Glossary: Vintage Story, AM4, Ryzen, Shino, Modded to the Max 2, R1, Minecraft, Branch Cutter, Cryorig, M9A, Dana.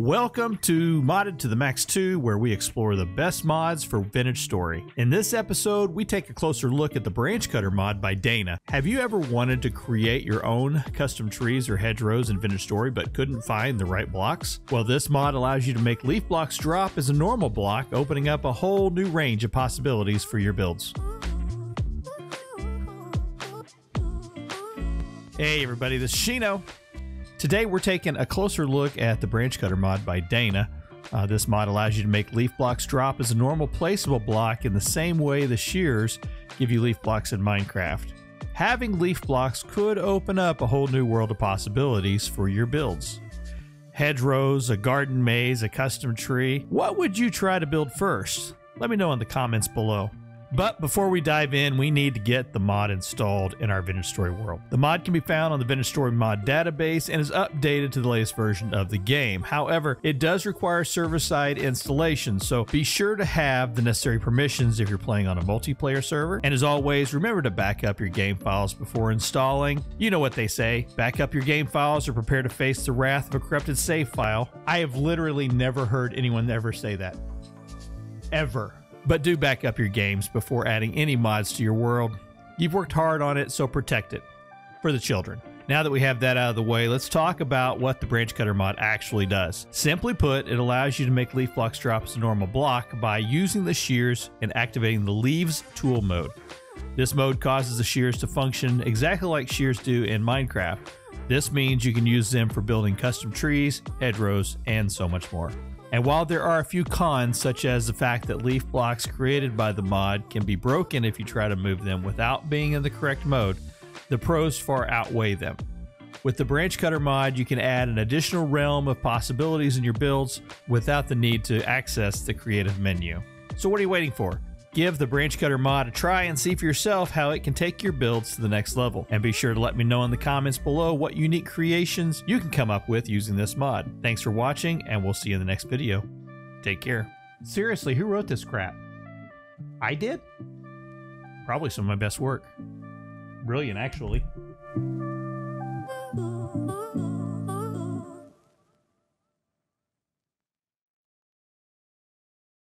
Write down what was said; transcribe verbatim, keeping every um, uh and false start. Welcome to Modded to the Max two, where we explore the best mods for Vintage Story. In this episode, we take a closer look at the Branch Cutter mod by Dana. Have you ever wanted to create your own custom trees or hedgerows in Vintage Story but couldn't find the right blocks? Well, this mod allows you to make leaf blocks drop as a normal block, opening up a whole new range of possibilities for your builds. Hey everybody, this is Shino. Today we're taking a closer look at the Branch Cutter mod by Dana. Uh, this mod allows you to make leaf blocks drop as a normal placeable block in the same way the shears give you leaf blocks in Minecraft. Having leaf blocks could open up a whole new world of possibilities for your builds. Hedgerows, a garden maze, a custom tree. What would you try to build first? Let me know in the comments below. But before we dive in, we need to get the mod installed in our Vintage Story world. The mod can be found on the Vintage Story mod database and is updated to the latest version of the game. However, it does require server-side installation, so be sure to have the necessary permissions if you're playing on a multiplayer server. And as always, remember to back up your game files before installing. You know what they say, back up your game files or prepare to face the wrath of a corrupted save file. I have literally never heard anyone ever say that. Ever. But do back up your games before adding any mods to your world. You've worked hard on it, so protect it for the children. Now that we have that out of the way, let's talk about what the Branch Cutter mod actually does. Simply put, it allows you to make leaf blocks drop as a normal block by using the shears and activating the leaves tool mode. This mode causes the shears to function exactly like shears do in Minecraft. This means you can use them for building custom trees, hedgerows, and so much more. And while there are a few cons, such as the fact that leaf blocks created by the mod can be broken if you try to move them without being in the correct mode, the pros far outweigh them. With the Branch Cutter mod, you can add an additional realm of possibilities in your builds without the need to access the creative menu. So what are you waiting for? Give the Branch Cutter mod a try and see for yourself how it can take your builds to the next level. And be sure to let me know in the comments below what unique creations you can come up with using this mod. Thanks for watching, and we'll see you in the next video. Take care. Seriously, who wrote this crap? I did? Probably some of my best work. Brilliant, actually.